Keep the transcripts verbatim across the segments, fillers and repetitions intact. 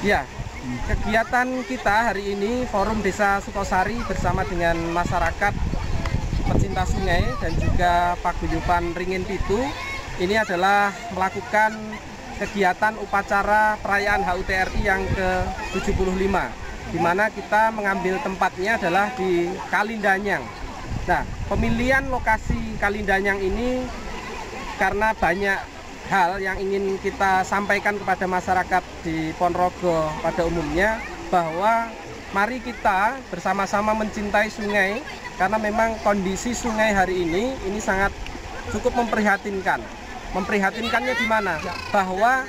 Ya, kegiatan kita hari ini Forum Desa Sukosari bersama dengan masyarakat pecinta sungai dan juga Paguyuban Ringin Pitu ini adalah melakukan kegiatan upacara perayaan H U T R I yang ke tujuh puluh lima, di mana kita mengambil tempatnya adalah di Kalindanyang. Nah, pemilihan lokasi Kalindanyang ini karena banyak hal yang ingin kita sampaikan kepada masyarakat di Ponorogo pada umumnya, bahwa mari kita bersama-sama mencintai sungai, karena memang kondisi sungai hari ini ini sangat cukup memprihatinkan. Memprihatinkannya di mana? Bahwa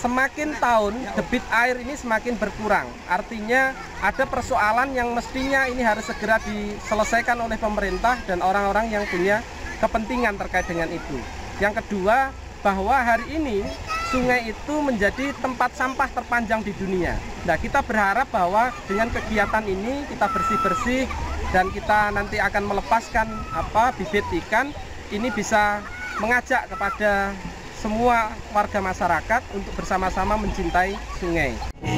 semakin tahun debit air ini semakin berkurang. Artinya ada persoalan yang mestinya ini harus segera diselesaikan oleh pemerintah dan orang-orang yang punya kepentingan terkait dengan itu. Yang kedua, bahwa hari ini sungai itu menjadi tempat sampah terpanjang di dunia. Nah, kita berharap bahwa dengan kegiatan ini kita bersih-bersih dan kita nanti akan melepaskan apa bibit ikan, ini bisa mengajak kepada semua warga masyarakat untuk bersama-sama mencintai sungai.